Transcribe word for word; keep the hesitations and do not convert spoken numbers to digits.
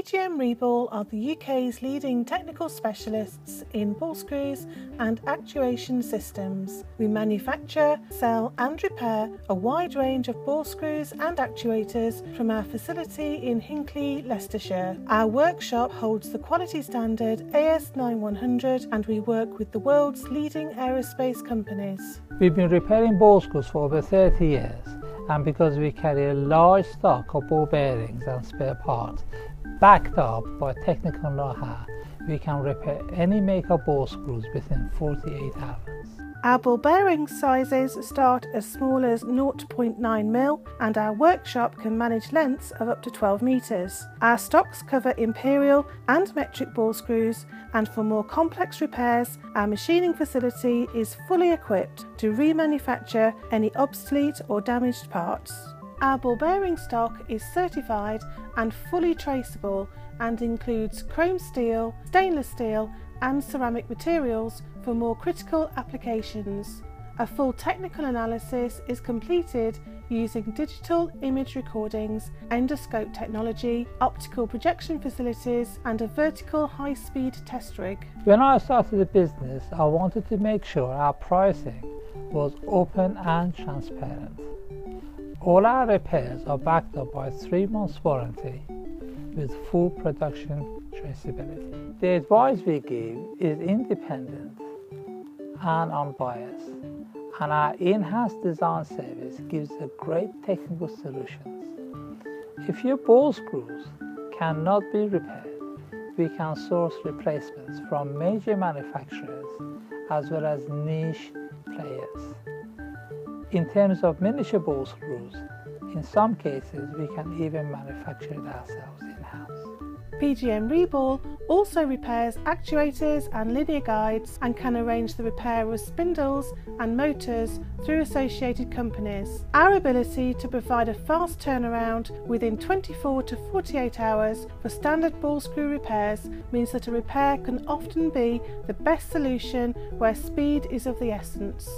P G M Reball are the U K's leading technical specialists in ball screws and actuation systems. We manufacture, sell and repair a wide range of ball screws and actuators from our facility in Hinckley, Leicestershire. Our workshop holds the quality standard A S nine one hundred and we work with the world's leading aerospace companies. We've been repairing ball screws for over thirty years, and because we carry a large stock of ball bearings and spare parts, backed up by technical know-how, we can repair any make of ball screws within forty-eight hours. Our ball bearing sizes start as small as zero point nine millimeters and our workshop can manage lengths of up to twelve metres. Our stocks cover imperial and metric ball screws, and for more complex repairs our machining facility is fully equipped to remanufacture any obsolete or damaged parts. Our ball bearing stock is certified and fully traceable and includes chrome steel, stainless steel and ceramic materials for more critical applications. A full technical analysis is completed using digital image recordings, endoscope technology, optical projection facilities and a vertical high-speed test rig. When I started the business, I wanted to make sure our pricing was open and transparent. All our repairs are backed up by three months warranty with full production traceability. The advice we give is independent and unbiased, and our in-house design service gives a great technical solutions. If your ball screws cannot be repaired, we can source replacements from major manufacturers as well as niche players. In terms of miniature ball screws, in some cases we can even manufacture it ourselves in-house. P G M Reball also repairs actuators and linear guides and can arrange the repair of spindles and motors through associated companies. Our ability to provide a fast turnaround within twenty-four to forty-eight hours for standard ball screw repairs means that a repair can often be the best solution where speed is of the essence.